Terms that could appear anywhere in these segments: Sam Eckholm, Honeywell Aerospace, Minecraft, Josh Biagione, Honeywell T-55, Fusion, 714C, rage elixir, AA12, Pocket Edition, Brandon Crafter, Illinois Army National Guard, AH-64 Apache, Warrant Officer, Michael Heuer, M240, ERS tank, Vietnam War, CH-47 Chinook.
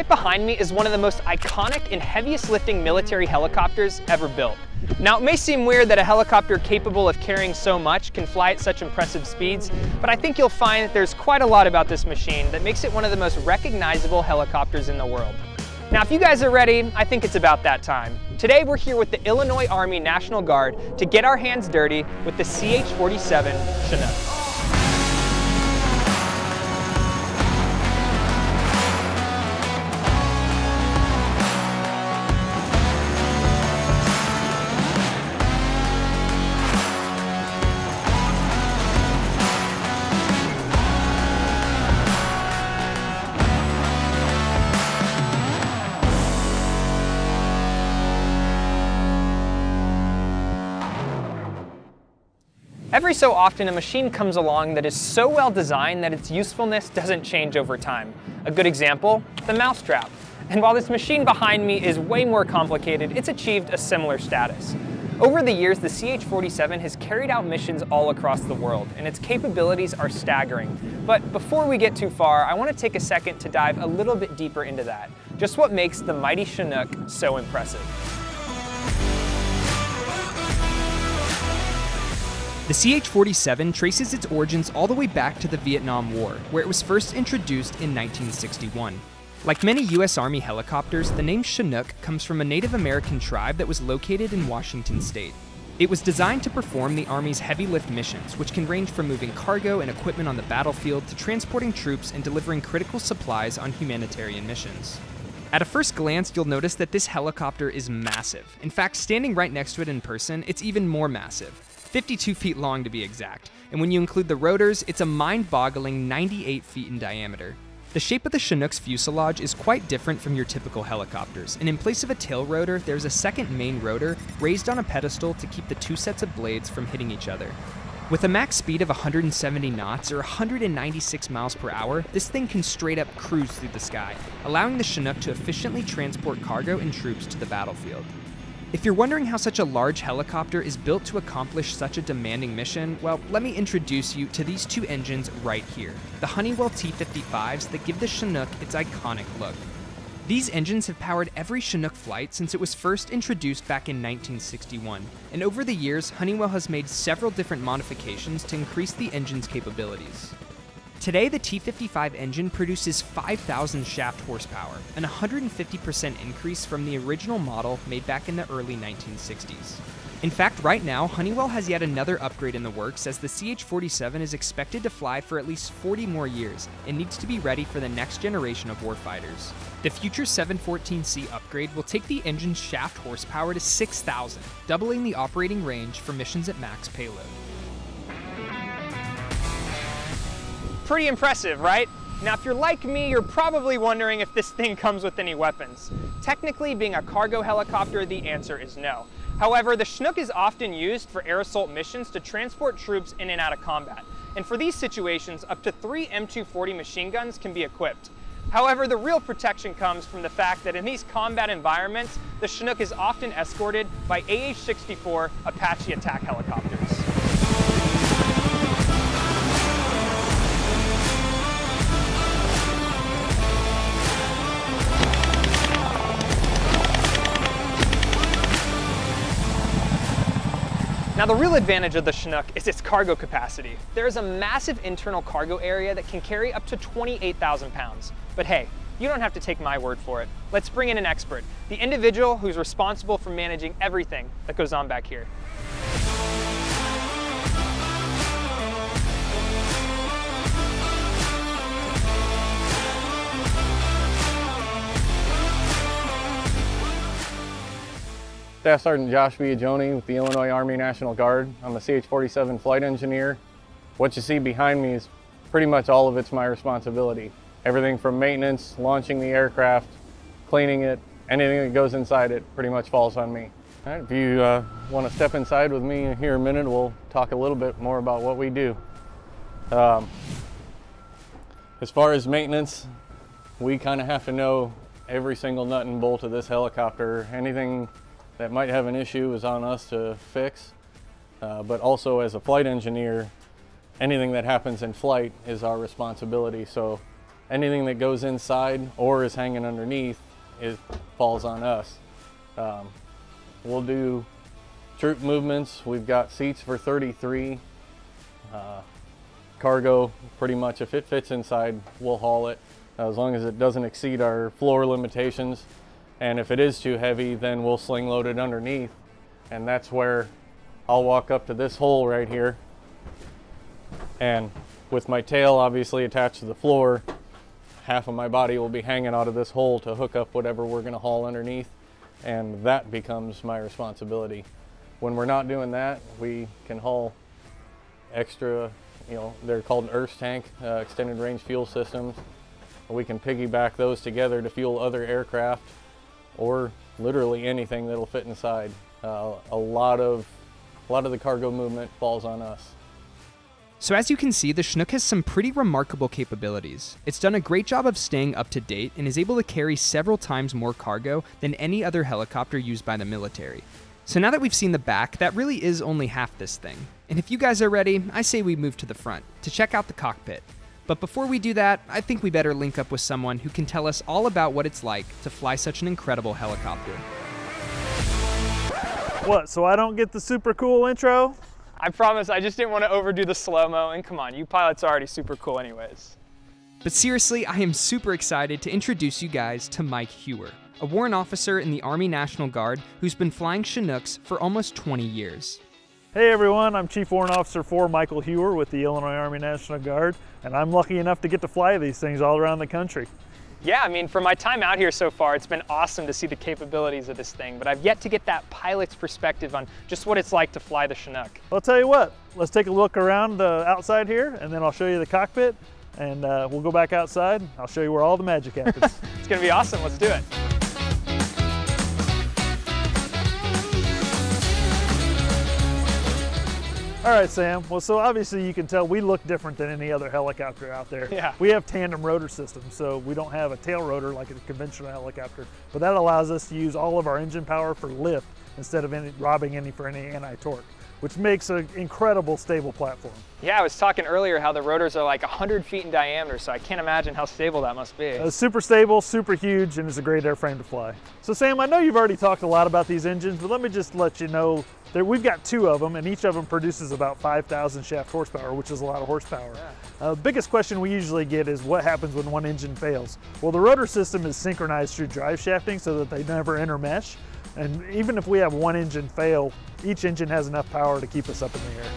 Right behind me is one of the most iconic and heaviest lifting military helicopters ever built. Now, it may seem weird that a helicopter capable of carrying so much can fly at such impressive speeds, but I think you'll find that there's quite a lot about this machine that makes it one of the most recognizable helicopters in the world. Now, if you guys are ready, I think it's about that time. Today, we're here with the Illinois Army National Guard to get our hands dirty with the CH-47 Chinook. Every so often, a machine comes along that is so well designed that its usefulness doesn't change over time. A good example, the mousetrap. And while this machine behind me is way more complicated, it's achieved a similar status. Over the years, the CH-47 has carried out missions all across the world, and its capabilities are staggering. But before we get too far, I want to take a second to dive a little bit deeper into that, just what makes the mighty Chinook so impressive. The CH-47 traces its origins all the way back to the Vietnam War, where it was first introduced in 1961. Like many U.S. Army helicopters, the name Chinook comes from a Native American tribe that was located in Washington state. It was designed to perform the Army's heavy lift missions, which can range from moving cargo and equipment on the battlefield to transporting troops and delivering critical supplies on humanitarian missions. At a first glance, you'll notice that this helicopter is massive. In fact, standing right next to it in person, it's even more massive. 52 feet long to be exact, and when you include the rotors, it's a mind-boggling 98 feet in diameter. The shape of the Chinook's fuselage is quite different from your typical helicopters, and in place of a tail rotor, there's a second main rotor raised on a pedestal to keep the two sets of blades from hitting each other. With a max speed of 170 knots or 196 miles per hour, this thing can straight up cruise through the sky, allowing the Chinook to efficiently transport cargo and troops to the battlefield. If you're wondering how such a large helicopter is built to accomplish such a demanding mission, well, let me introduce you to these two engines right here, the Honeywell T-55s that give the Chinook its iconic look. These engines have powered every Chinook flight since it was first introduced back in 1961, and over the years, Honeywell has made several different modifications to increase the engine's capabilities. Today, the T-55 engine produces 5,000 shaft horsepower, an 150% increase from the original model made back in the early 1960s. In fact, right now, Honeywell has yet another upgrade in the works as the CH-47 is expected to fly for at least 40 more years and needs to be ready for the next generation of warfighters. The future 714C upgrade will take the engine's shaft horsepower to 6,000, doubling the operating range for missions at max payload. Pretty impressive, right? Now, if you're like me, you're probably wondering if this thing comes with any weapons. Technically, being a cargo helicopter, the answer is no. However, the Chinook is often used for air assault missions to transport troops in and out of combat. And for these situations, up to 3 M240 machine guns can be equipped. However, the real protection comes from the fact that in these combat environments, the Chinook is often escorted by AH-64 Apache attack helicopters. Now, the real advantage of the Chinook is its cargo capacity. There is a massive internal cargo area that can carry up to 28,000 pounds. But hey, you don't have to take my word for it. Let's bring in an expert, the individual who's responsible for managing everything that goes on back here. Staff Sergeant Josh Biagione with the Illinois Army National Guard. I'm a CH-47 flight engineer. What you see behind me is pretty much all of it's my responsibility. Everything from maintenance, launching the aircraft, cleaning it, anything that goes inside it pretty much falls on me. All right, if you want to step inside with me here a minute, we'll talk a little bit more about what we do. As far as maintenance, we kind of have to know every single nut and bolt of this helicopter. Anything that might have an issue is on us to fix, but also as a flight engineer, anything that happens in flight is our responsibility. So anything that goes inside or is hanging underneath, it falls on us. We'll do troop movements. We've got seats for 33. Cargo, pretty much if it fits inside, we'll haul it, as long as it doesn't exceed our floor limitations. And if it is too heavy, then we'll sling load it underneath. And that's where I'll walk up to this hole right here. And with my tail obviously attached to the floor, half of my body will be hanging out of this hole to hook up whatever we're gonna haul underneath. And that becomes my responsibility. When we're not doing that, we can haul extra, you know, they're called an ERS tank, extended range fuel systems. We can piggyback those together to fuel other aircraft or literally anything that'll fit inside. A lot of the cargo movement falls on us. So as you can see, the Chinook has some pretty remarkable capabilities. It's done a great job of staying up to date and is able to carry several times more cargo than any other helicopter used by the military. So now that we've seen the back, that really is only half this thing. And if you guys are ready, I say we move to the front to check out the cockpit. But before we do that, I think we better link up with someone who can tell us all about what it's like to fly such an incredible helicopter. What, so I don't get the super cool intro? I promise, I just didn't want to overdo the slow-mo, and come on, you pilots are already super cool anyways. But seriously, I am super excited to introduce you guys to Mike Heuer, a warrant officer in the Army National Guard who's been flying Chinooks for almost 20 years. Hey everyone, I'm Chief Warrant Officer 4 Michael Heuer with the Illinois Army National Guard, and I'm lucky enough to get to fly these things all around the country. Yeah, I mean, for my time out here so far, it's been awesome to see the capabilities of this thing, but I've yet to get that pilot's perspective on just what it's like to fly the Chinook. I'll tell you what, let's take a look around the outside here, and then I'll show you the cockpit, and we'll go back outside. I'll show you where all the magic happens. It's gonna be awesome, let's do it. All right, Sam. Well, so obviously you can tell we look different than any other helicopter out there. Yeah. We have tandem rotor systems, so we don't have a tail rotor like a conventional helicopter, but that allows us to use all of our engine power for lift instead of robbing any for any anti-torque, which makes an incredible stable platform. Yeah, I was talking earlier how the rotors are like 100 feet in diameter, so I can't imagine how stable that must be. It's super stable, super huge, and it's a great airframe to fly. So Sam, I know you've already talked a lot about these engines, but let me just let you know that we've got two of them, and each of them produces about 5,000 shaft horsepower, which is a lot of horsepower. Yeah. The biggest question we usually get is what happens when one engine fails? Well, the rotor system is synchronized through drive shafting so that they never intermesh. And even if we have one engine fail, each engine has enough power to keep us up in the air.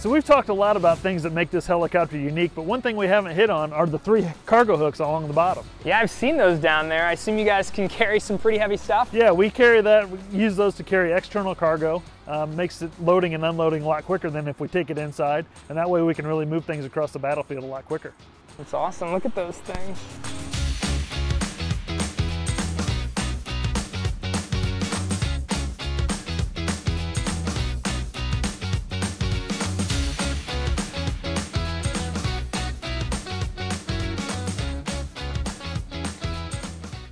So we've talked a lot about things that make this helicopter unique, but one thing we haven't hit on are the three cargo hooks along the bottom. Yeah, I've seen those down there. I assume you guys can carry some pretty heavy stuff? Yeah, we carry that. We use those to carry external cargo. Makes it loading and unloading a lot quicker than if we take it inside, and that way we can really move things across the battlefield a lot quicker. That's awesome. Look at those things.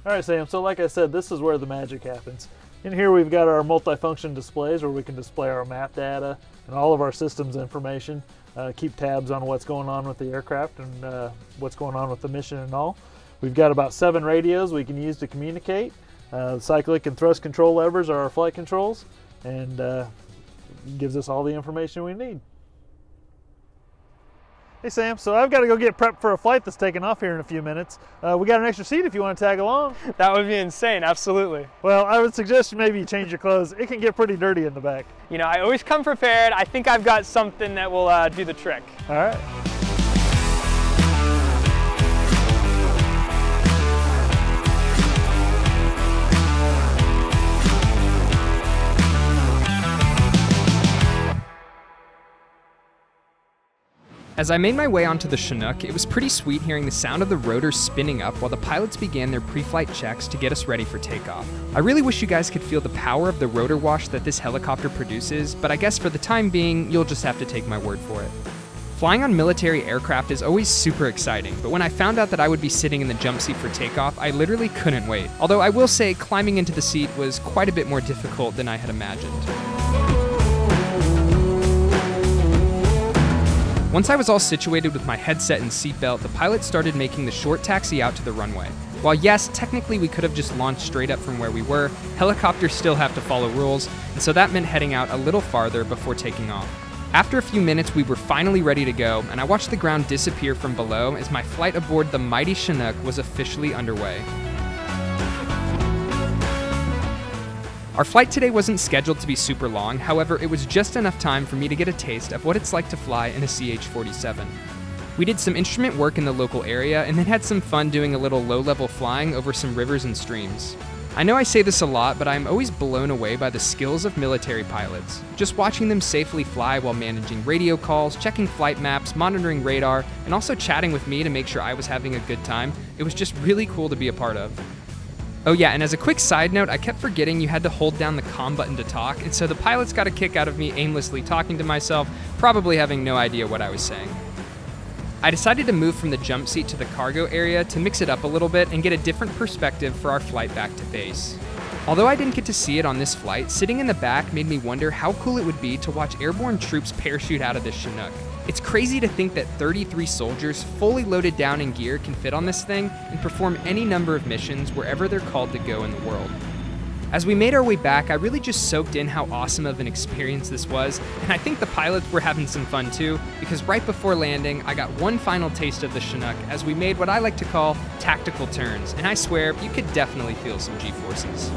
All right, Sam, so like I said, this is where the magic happens. In here we've got our multifunction displays where we can display our map data and all of our systems information, keep tabs on what's going on with the aircraft and what's going on with the mission and all. We've got about 7 radios we can use to communicate. Cyclic and thrust control levers are our flight controls, and gives us all the information we need. Hey Sam, so I've got to go get prepped for a flight that's taking off here in a few minutes. We got an extra seat if you want to tag along. That would be insane, absolutely. Well, I would suggest maybe you change your clothes. It can get pretty dirty in the back. You know, I always come prepared. I think I've got something that will do the trick. All right. As I made my way onto the Chinook, it was pretty sweet hearing the sound of the rotors spinning up while the pilots began their pre-flight checks to get us ready for takeoff. I really wish you guys could feel the power of the rotor wash that this helicopter produces, but I guess for the time being, you'll just have to take my word for it. Flying on military aircraft is always super exciting, but when I found out that I would be sitting in the jump seat for takeoff, I literally couldn't wait. Although I will say climbing into the seat was quite a bit more difficult than I had imagined. Once I was all situated with my headset and seatbelt, the pilot started making the short taxi out to the runway. While yes, technically we could have just launched straight up from where we were, helicopters still have to follow rules, and so that meant heading out a little farther before taking off. After a few minutes, we were finally ready to go, and I watched the ground disappear from below as my flight aboard the mighty Chinook was officially underway. Our flight today wasn't scheduled to be super long, however, it was just enough time for me to get a taste of what it's like to fly in a CH-47. We did some instrument work in the local area, and then had some fun doing a little low-level flying over some rivers and streams. I know I say this a lot, but I'm always blown away by the skills of military pilots. Just watching them safely fly while managing radio calls, checking flight maps, monitoring radar, and also chatting with me to make sure I was having a good time, it was just really cool to be a part of. Oh yeah, and as a quick side note, I kept forgetting you had to hold down the comm button to talk, and so the pilots got a kick out of me aimlessly talking to myself, probably having no idea what I was saying. I decided to move from the jump seat to the cargo area to mix it up a little bit and get a different perspective for our flight back to base. Although I didn't get to see it on this flight, sitting in the back made me wonder how cool it would be to watch airborne troops parachute out of this Chinook. It's crazy to think that 33 soldiers, fully loaded down in gear, can fit on this thing and perform any number of missions wherever they're called to go in the world. As we made our way back, I really just soaked in how awesome of an experience this was, and I think the pilots were having some fun too, because right before landing, I got one final taste of the Chinook as we made what I like to call tactical turns, and I swear, you could definitely feel some G-forces.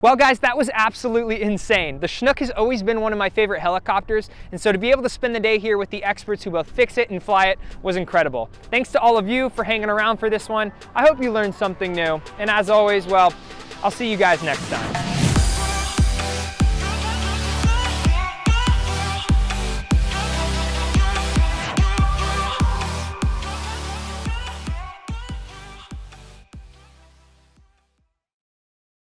Well guys, that was absolutely insane. The Chinook has always been one of my favorite helicopters, and so to be able to spend the day here with the experts who both fix it and fly it was incredible. Thanks to all of you for hanging around for this one. I hope you learned something new, and as always, well, I'll see you guys next time.